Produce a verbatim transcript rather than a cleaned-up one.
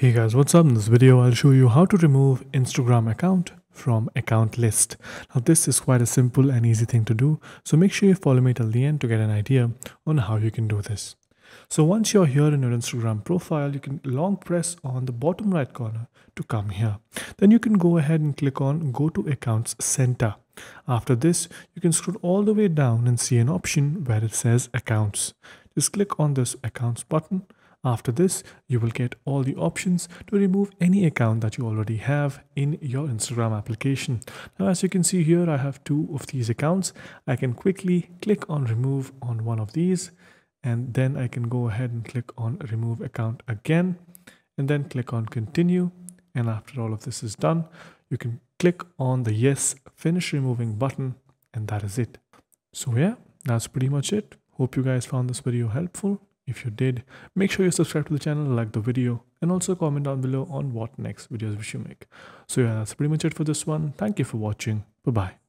Hey guys, what's up? In this video I'll show you how to remove Instagram account from account list. Now this is quite a simple and easy thing to do, so make sure you follow me till the end to get an idea on how you can do this. So once you're here in your Instagram profile, you can long press on the bottom right corner to come here. Then you can go ahead and click on Go to Accounts Center. After this, you can scroll all the way down and see an option where it says Accounts. Just click on this Accounts button. After this, you will get all the options to remove any account that you already have in your Instagram application. Now, as you can see here, I have two of these accounts. I can quickly click on remove on one of these, and then I can go ahead and click on remove account again, and then click on continue. And after all of this is done, you can click on the yes, finish removing button, and that is it. So yeah, that's pretty much it. Hope you guys found this video helpful. If you did, make sure you subscribe to the channel, like the video, and also comment down below on what next videos we should make. So yeah, that's pretty much it for this one. Thank you for watching. Bye-bye.